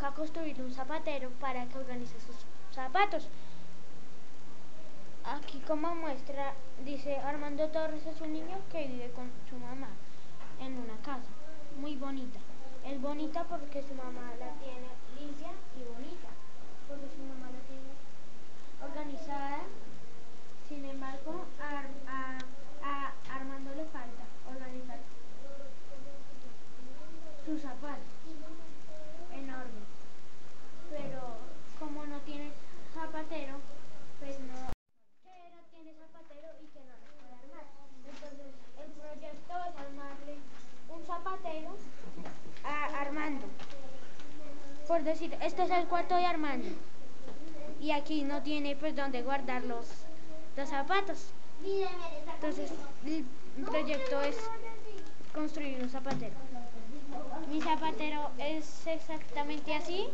toca construir un zapatero para que organice sus zapatos. Aquí como muestra, dice Armando Torres es un niño que vive con su mamá en una casa muy bonita. Es bonita porque su mamá la tiene limpia y bonita, porque su mamá la tiene organizada. Sin embargo, a Armando le falta organizar sus zapatos en orden, pero como no tiene zapatero, pues no. Por decir, este es el cuarto de Armando y aquí no tiene pues donde guardar los zapatos. Entonces el proyecto es construir un zapatero. Mi zapatero es exactamente así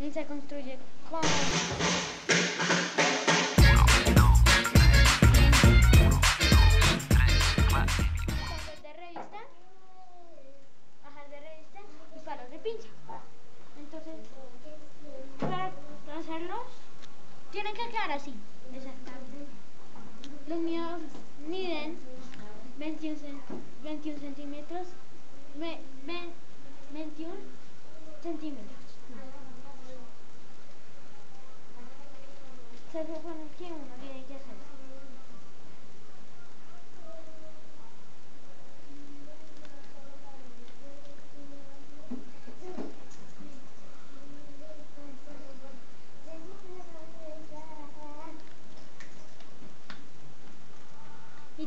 y se construye con hojas de revista y palos de pinza. Entonces, para hacerlos, tienen que quedar así, exactamente. Los míos miden 21 centímetros, 21 centímetros. Se supone que uno tiene que hacer.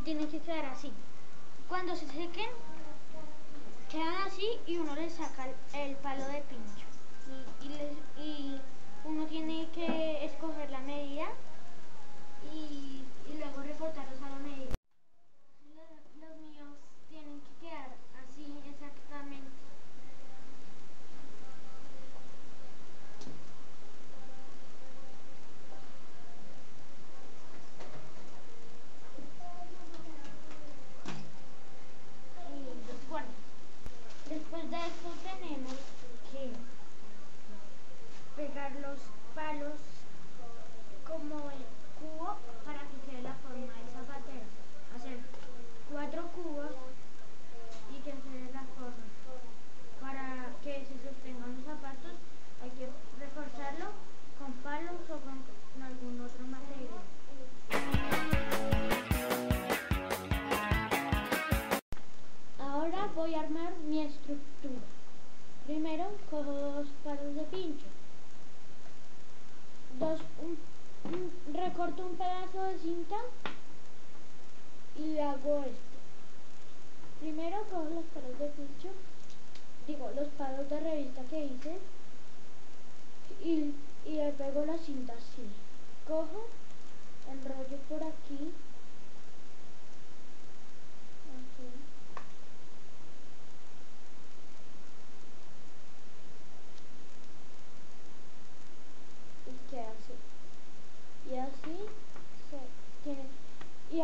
Tienen que quedar así. Cuando se sequen, quedan así y uno les saca el palo de pincho. Y uno tiene que escoger la medida y luego recortarlos a la medida. Los míos tienen que quedar así exactamente. Después de esto tenemos que pegar los palos como el cubo para que quede la forma del zapatero. Hacer 4 cubos y que quede la forma. Para que se sostengan los zapatos hay que reforzarlo con palos o con algún otro material. Ahora voy a armar mi estructura. Primero cojo 2 palos de pincho, recorto un pedazo de cinta y hago esto. Primero cojo los palos de pincho, digo los palos de revista que hice, y le pego la cinta así. Cojo, enrollo por aquí.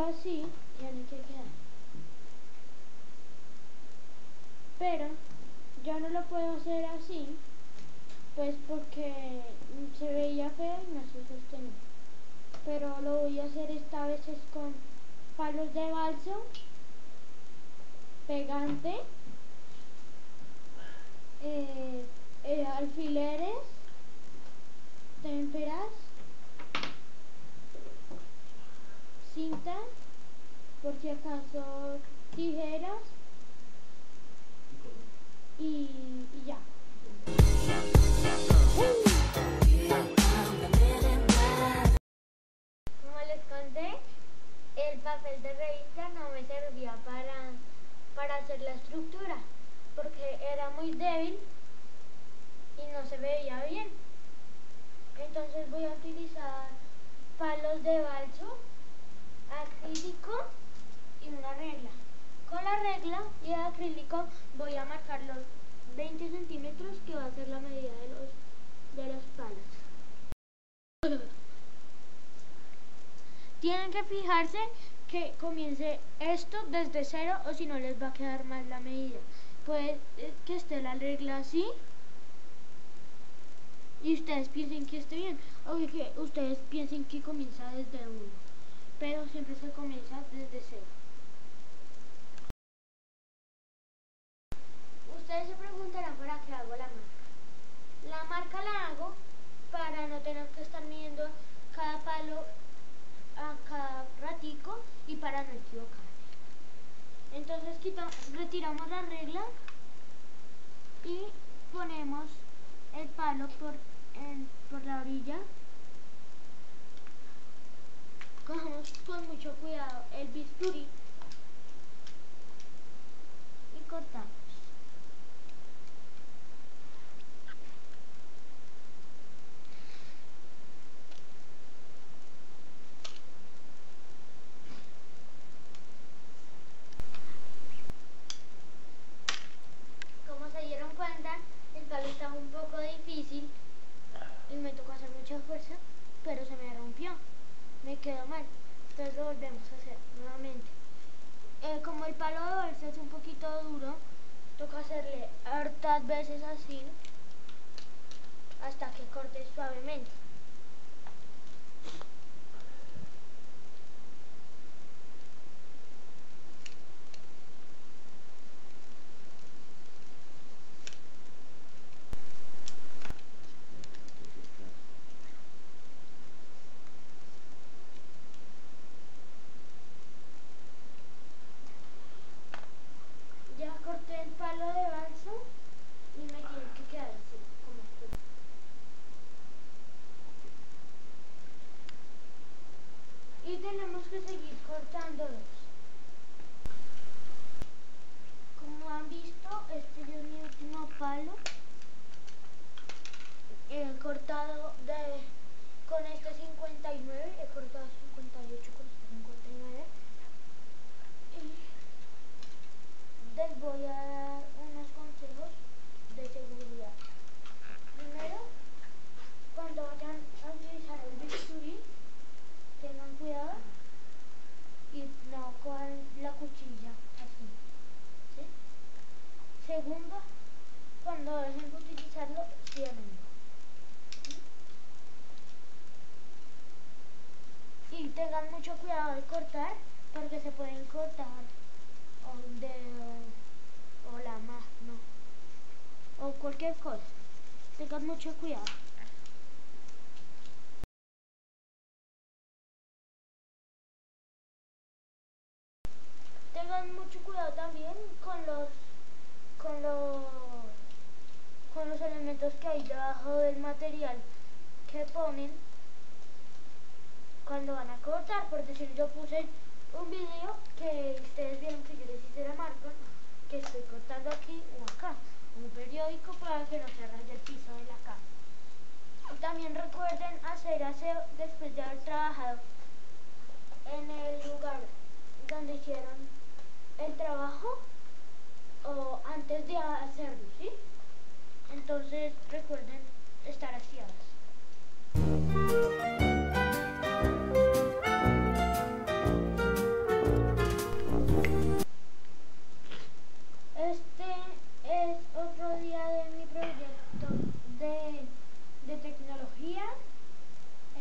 Así tiene que quedar, pero yo no lo puedo hacer así pues porque se veía feo y no se sostenía, pero lo voy a hacer esta vez es con palos de balso, pegante, alfileres, témperas, cinta, por si acaso tijeras y ya. Como les conté, el papel de revista no me servía para hacer la estructura porque era muy débil y no se veía bien. Entonces voy a utilizar palos de balso, acrílico y una regla. Con la regla y el acrílico voy a marcar los 20 centímetros que va a ser la medida de los palos. Tienen que fijarse que comience esto desde cero o si no les va a quedar mal la medida. Puede que esté la regla así y ustedes piensen que esté bien o que ustedes piensen que comienza desde 1, pero siempre se comienza desde 0. Ustedes se preguntarán para qué hago la marca. La marca la hago para no tener que estar midiendo cada palo a cada ratico y para no equivocarme. Entonces retiramos la regla y ponemos el palo por la orilla. Cogemos con mucho cuidado el bisturí y cortamos. Estaba un poco difícil y me tocó hacer mucha fuerza, pero se me rompió, me quedó mal, entonces lo volvemos a hacer nuevamente. Como el palo de bolsa es un poquito duro, toca hacerle hartas veces así hasta que corte suavemente. Corté el palo de balsa y me tiene que quedar así, como esto. Y tenemos que seguir cortándolos. Como han visto, este es mi último palo. He cortado con este 59, he cortado 58 con este 59. Les voy a dar unos consejos de seguridad. Primero, cuando vayan a utilizar el bisturí, tengan cuidado y no cojan la cuchilla así, ¿sí? Segundo, cuando dejen de utilizarlo, ciérrenlo, ¿sí? Y tengan mucho cuidado al cortar, porque se pueden cortar un dedo o la mano o cualquier cosa. Tengan mucho cuidado. Tengan mucho cuidado también con los elementos que hay debajo del material que ponen cuando van a cortar. Por decir, yo puse un video que ustedes vieron que yo les hice la marca, que estoy cortando aquí o acá, un periódico para que no se raye el piso de la casa. También recuerden hacer aseo después de haber trabajado en el lugar donde hicieron el trabajo o antes de hacerlo, ¿sí? Entonces recuerden estar aseados.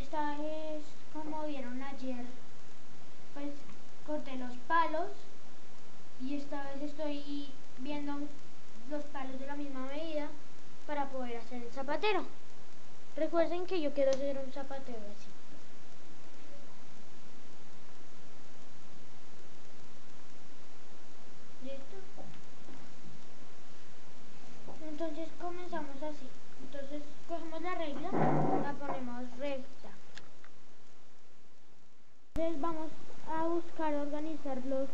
Esta vez, como vieron ayer, pues corté los palos y esta vez estoy viendo los palos de la misma medida para poder hacer el zapatero. Recuerden que yo quiero hacer un zapatero así. ¿Listo? Entonces comenzamos así. Entonces cogemos la regla, la ponemos recta. Entonces vamos a buscar organizar los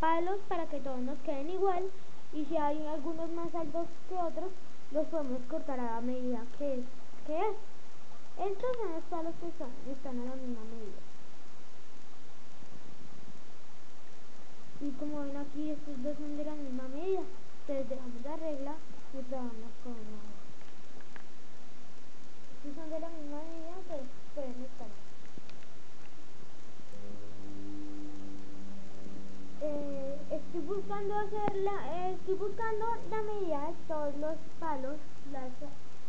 palos para que todos nos queden igual, y si hay algunos más altos que otros, los podemos cortar a la medida que es. Estos son los palos que están a la misma medida. Y como ven aquí, estos dos son de la misma medida. Entonces dejamos la regla y probamos con una. Si son de la misma medida, pues pueden estar. Estoy buscando la medida de todos los palos,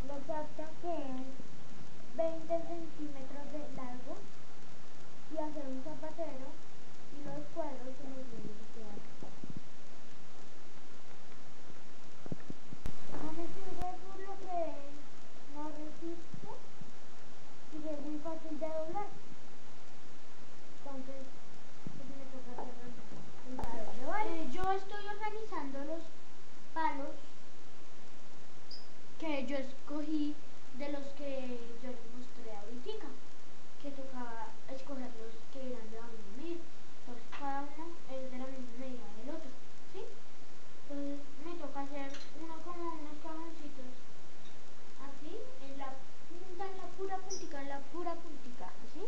La llanta, que es 20 centímetros de largo, y hacer un zapatero y los cuadros que nos vienen a quedar. No me sirve por lo que no resiste y es muy fácil de doblar. Entonces, pues me toca hacer un palo de baile. Yo estoy organizando los palos que yo escogí de los que yo les mostré ahorita, que tocaba escoger los que eran de la misma medida, entonces cada uno es de la misma medida del otro, ¿sí? Entonces me toca hacer uno como unos cajoncitos, así, en la pura puntica, así,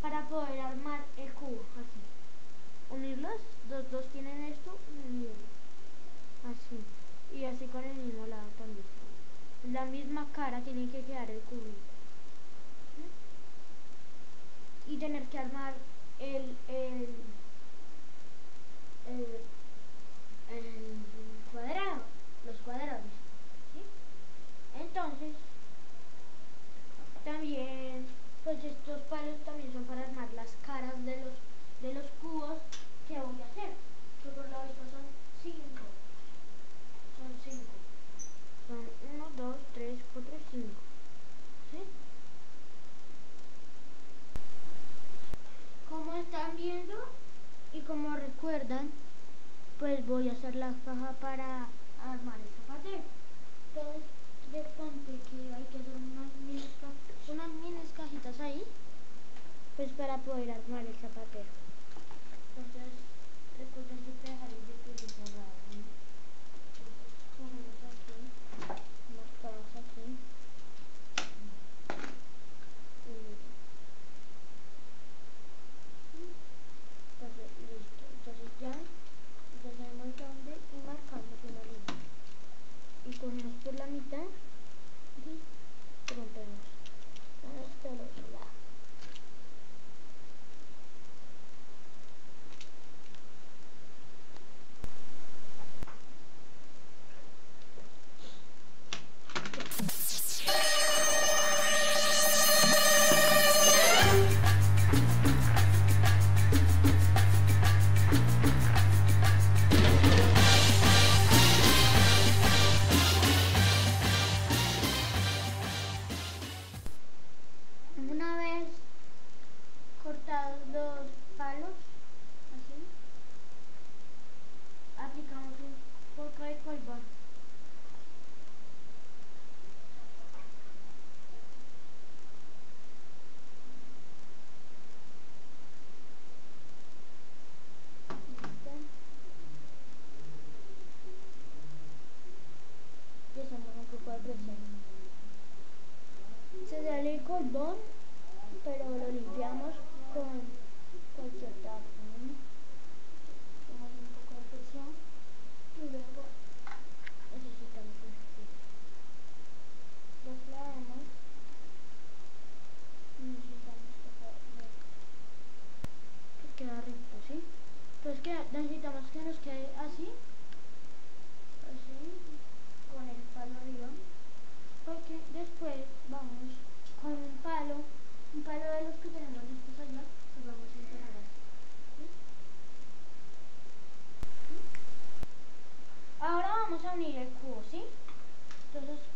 para poder armar el cubo, así, unirlos, los dos tienen esto unido, así. Y así con el mismo lado también. La misma cara tiene que quedar el cubito. ¿Sí? Y tener que armar el cuadrado, los cuadrados. ¿Sí? Entonces, también, pues estos palos también son para armar las caras de los cubos que voy a hacer. Que por lo visto son 5. Son 1, 2, 3, 4, 5. ¿Sí? Como están viendo y como recuerdan, pues voy a hacer la caja para armar el zapatero. Entonces, les conté que hay que hacer unas mini cajitas ahí, pues para poder armar el zapatero. Entonces, recuerden que dejar el vídeo cerrado. Se sale el cordón, pero lo limpiamos con cualquier trapo. Tomamos un poco de presión y luego necesitamos un poquito. Lo clavamos y necesitamos que quede recto, ¿sí? Pues que necesitamos que nos quede así. Porque después vamos con un palo de los que tenemos listos allá, nos vamos a enterrar así. ¿Sí? ¿Sí? Ahora vamos a unir el cubo, ¿sí? Entonces